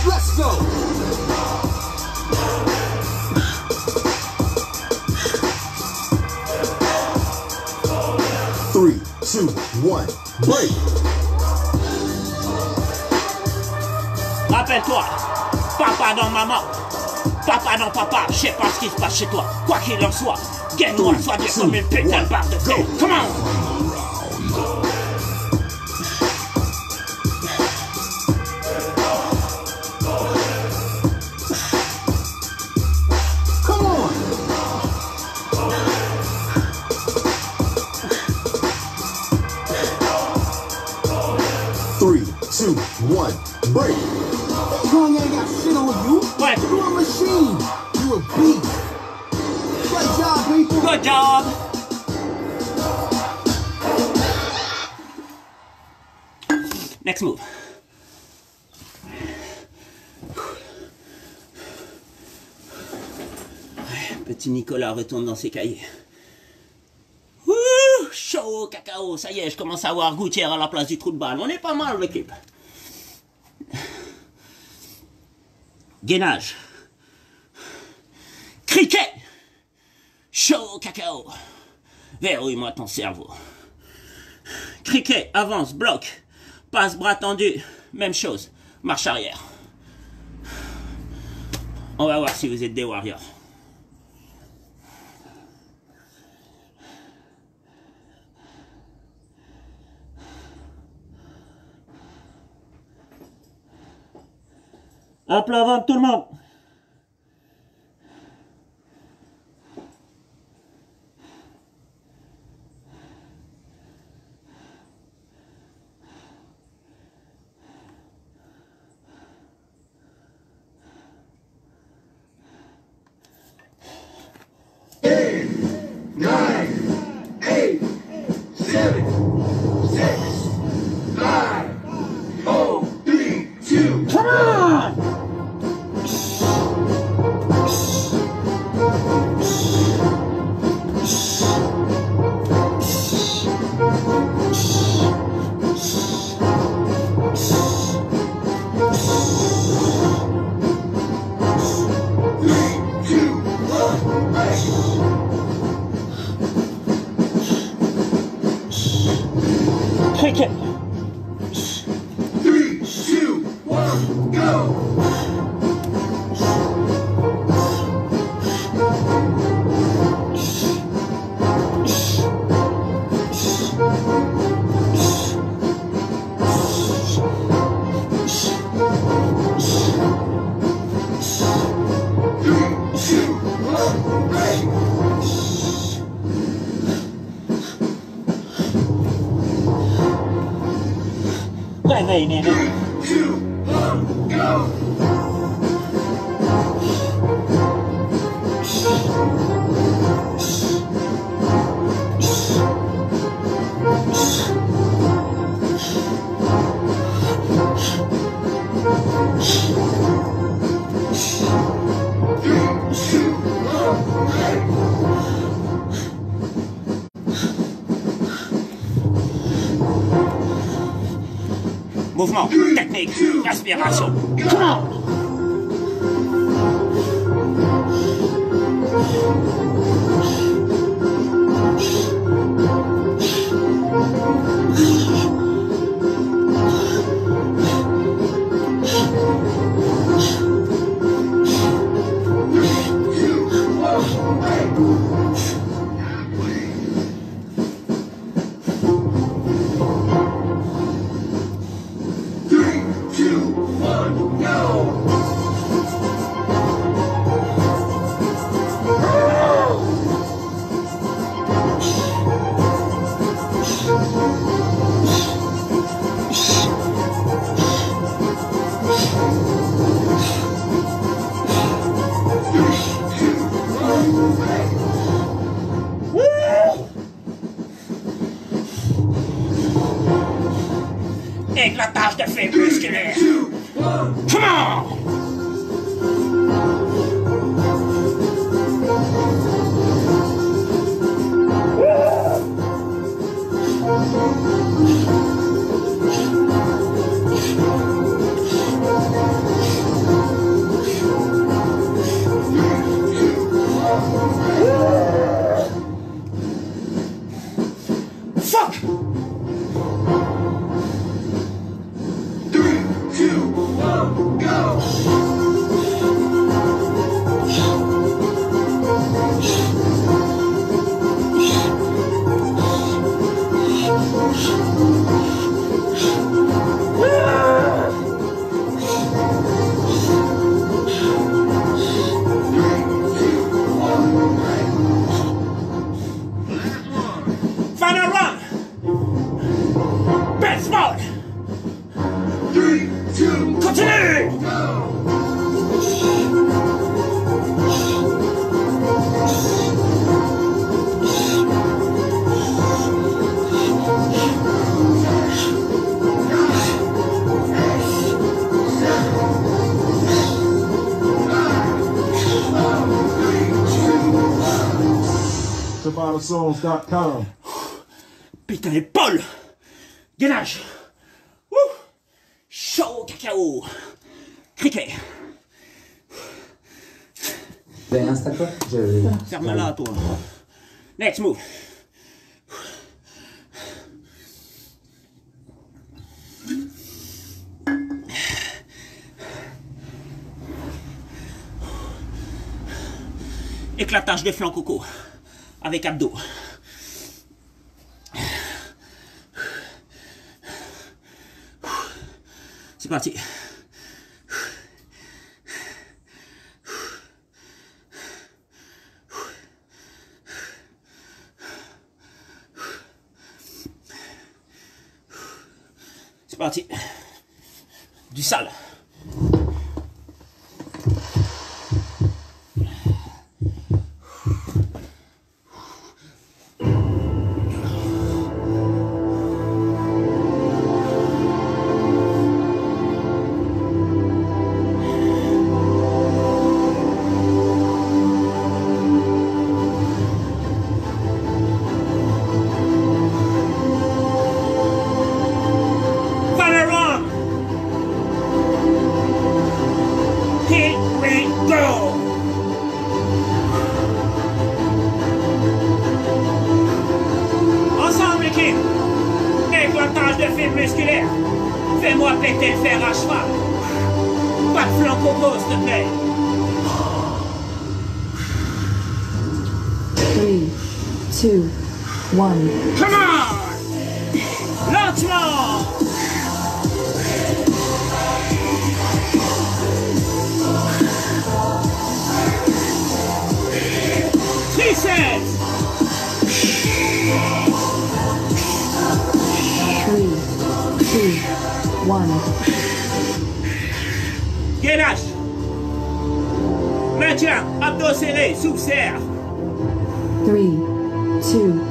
Let's go. Three, two, one, break. Rappelle-toi, papa dans maman. Papa non papa, je sais pas ce qui se passe chez toi. Quoi qu'il en soit, gagne-toi soit bien comme une putain de barre de go. Come on. Come on. 3, 2, 1, break. Strong ain't got shit on you. What? You're a machine. You a beast. Good job, people. Good job. Next move. Petit Nicolas retourne dans ses cahiers. Ouh, chaud au cacao. Ça y est, je commence à avoir gouttière à la place du trou de balle. On est pas mal, l'équipe. Gainage. Criquet. Chaud cacao. Verrouille-moi ton cerveau. Criquet, avance, bloc. Passe, bras tendu. Même chose. Marche arrière. On va voir si vous êtes des warriors. À plat ventre tout le monde. Mouvement, technique, respiration. Come on. One, go! Éclatage de fibres musculaires. Come on! Fuck! TheBottleSouls.com. Putain, épaule! Gainage! Ouh! Chaud cacao! Criquet! Ben, Instacop, ferme-la, toi. Next move! Éclatage de flanc coco. Avec abdos. C'est parti. C'est parti. Du sale. Reviens.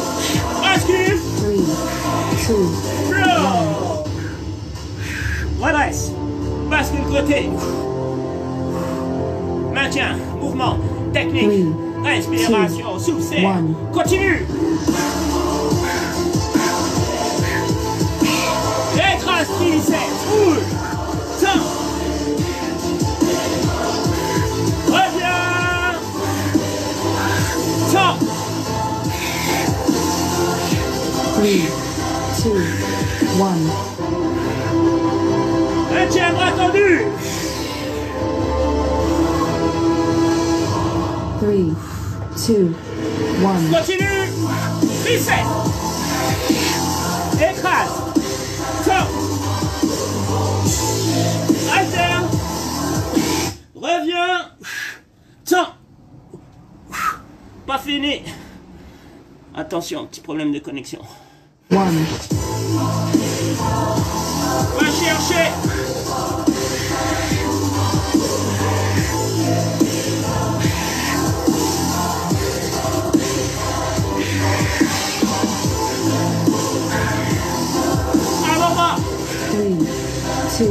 Bascule. 3, 2, Redresse. Passe de l'autre côté. Maintien. Mouvement. Technique. Respiration. Souffle. Continue. Les traces triceps. Bouge. Tiens. Three, two, one. Un tien bras tendu. 3, 2, 1. Continue. Reset. Écrase. Top. Alterne. Reviens. Top. Pas fini. Attention, petit problème de connexion. One. Va chercher. Alors va. 3, 2,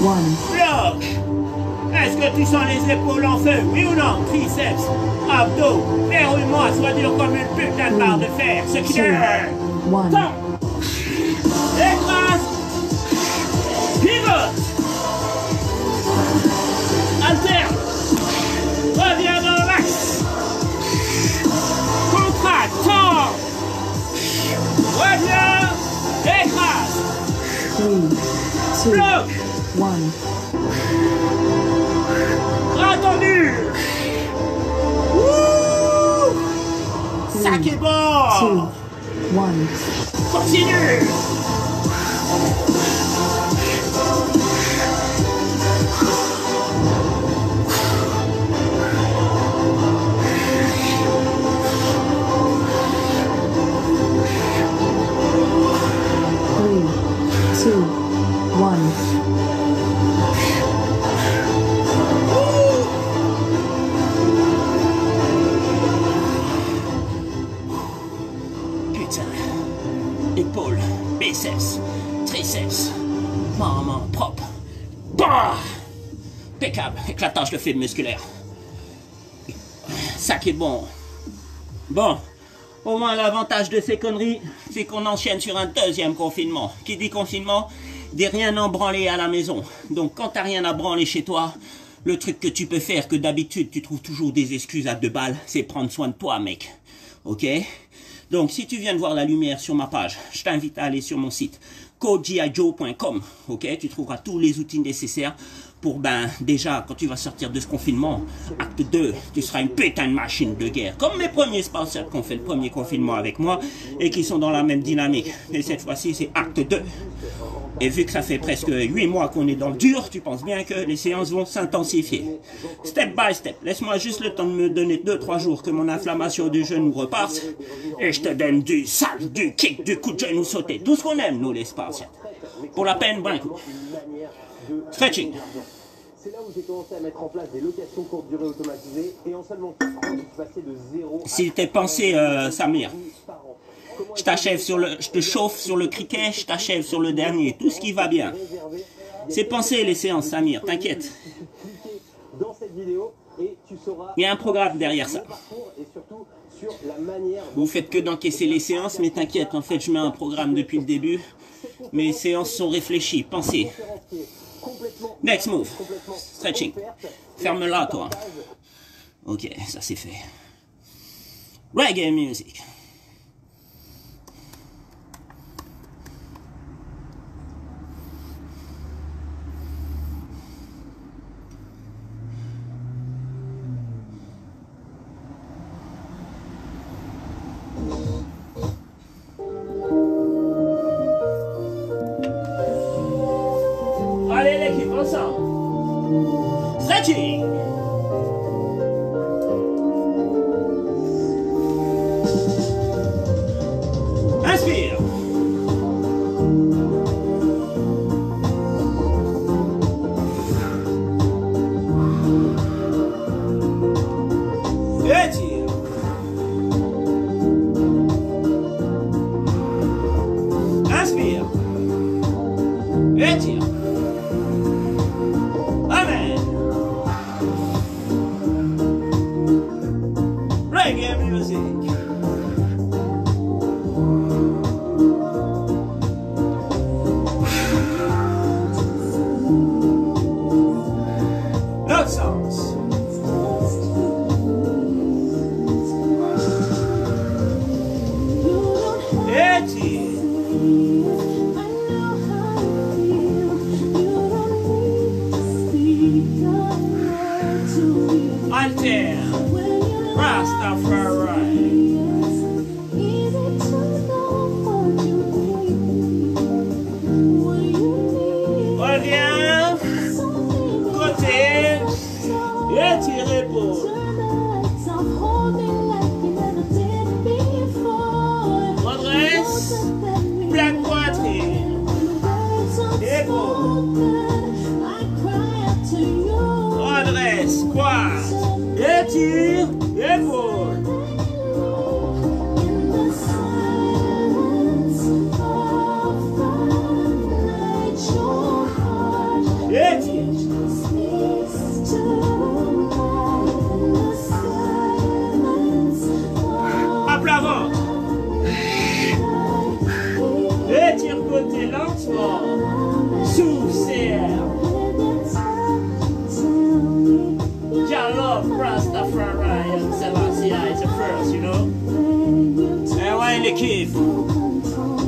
1. Bloc. Est-ce que tu sens les épaules en feu, oui ou non? Triceps, abdos, les roulements soient durs comme une putain de barre de fer. Ce qui est... One. Écrase. Pivot. Alterne. Reviens dans l'axe. Contrat. Tord. Reviens. Écrase. Bloc. Bras tendu. Wouh. Sac et bord. One. Continue. Biceps, triceps, maman propre. Bah! Impeccable, éclatage de fibre musculaire. Ça qui est bon. Bon, au moins l'avantage de ces conneries, c'est qu'on enchaîne sur un deuxième confinement. Qui dit confinement, dit rien à branler à la maison. Donc quand t'as rien à branler chez toi, le truc que tu peux faire, que d'habitude tu trouves toujours des excuses à 2 balles, c'est prendre soin de toi, mec. Ok? Donc, si tu viens de voir la lumière sur ma page, je t'invite à aller sur mon site Coachgigeo.com, ok? Tu trouveras tous les outils nécessaires pour, ben, déjà, quand tu vas sortir de ce confinement, acte 2, tu seras une putain de machine de guerre. Comme mes premiers sponsors qui ont fait le premier confinement avec moi et qui sont dans la même dynamique. Mais cette fois-ci, c'est acte 2. Et vu que ça fait presque 8 mois qu'on est dans le dur, tu penses bien que les séances vont s'intensifier. Step by step. Laisse-moi juste le temps de me donner 2-3 jours que mon inflammation du genou reparte. Et je te donne du sale, du kick, du coup de genou sauté. Tout ce qu'on aime, nous, les Spartiates. Pour la peine, ben coup. Stretching. C'est là où j'ai commencé à mettre en place des locations courte durée automatisées. Et en seulement 4 ans, je passais de 0 à... Si t'es pensé, Samir... Je t'achève sur le, je te chauffe sur le criquet, je t'achève sur le dernier, tout ce qui va bien. C'est pensé les séances, Samir, t'inquiète. Il y a un programme derrière ça. Vous faites que d'encaisser les séances, mais t'inquiète, en fait je mets un programme depuis le début. Mes séances sont réfléchies, pensées. Next move, stretching. Ferme-la toi. Ok, ça c'est fait. Reggae music. Inspire. Étire.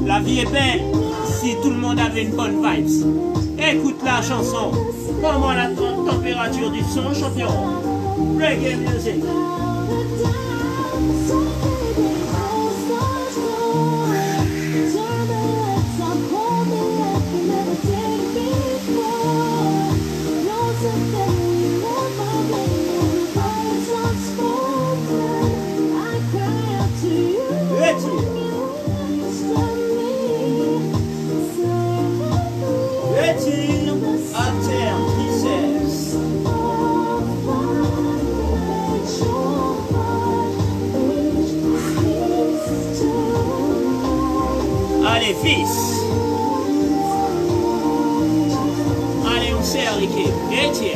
La vie est belle si tout le monde avait une bonne vibes. Écoute la chanson. Comment la température du son, champion. Reggae music. Allez, fils. Allez, on serre l'équipe. Et tire.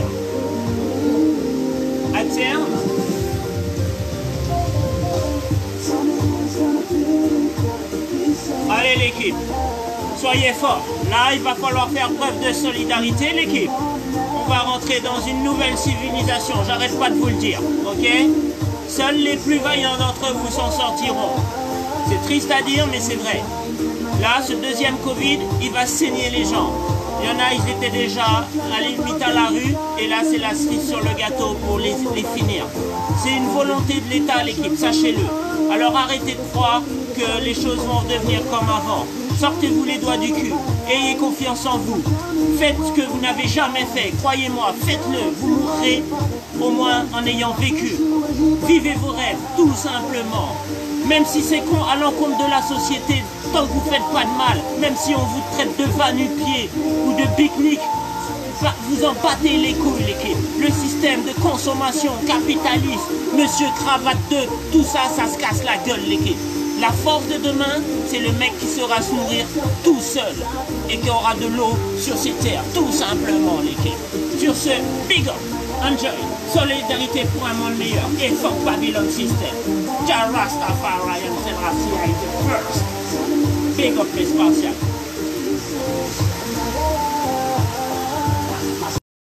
À terme. Allez, l'équipe. Soyez forts. Là, il va falloir faire preuve de solidarité, l'équipe. On va rentrer dans une nouvelle civilisation. J'arrête pas de vous le dire, ok? Seuls les plus vaillants d'entre vous s'en sortiront. C'est triste à dire, mais c'est vrai. Là, ce deuxième Covid, il va saigner les gens. Il y en a, ils étaient déjà à la limite à la rue, et là, c'est la cerise sur le gâteau pour les finir. C'est une volonté de l'État, l'équipe, sachez-le. Alors arrêtez de croire que les choses vont devenir comme avant. Sortez-vous les doigts du cul, ayez confiance en vous. Faites ce que vous n'avez jamais fait, croyez-moi, faites-le, vous mourrez au moins en ayant vécu. Vivez vos rêves, tout simplement. Même si c'est con à l'encontre de la société, tant que vous faites pas de mal, même si on vous traite de vanne-pied ou de pique-nique, vous en battez les couilles, l'équipe. Le système de consommation capitaliste, monsieur Cravate 2, tout ça, ça se casse la gueule, l'équipe. La force de demain, c'est le mec qui saura se nourrir tout seul et qui aura de l'eau sur ses terres, tout simplement, l'équipe. Sur ce, big up, enjoy, solidarité pour un monde meilleur et fuck Babylon System. Jarastafarian, c'est la CIA, the first. Big up les Spartiates.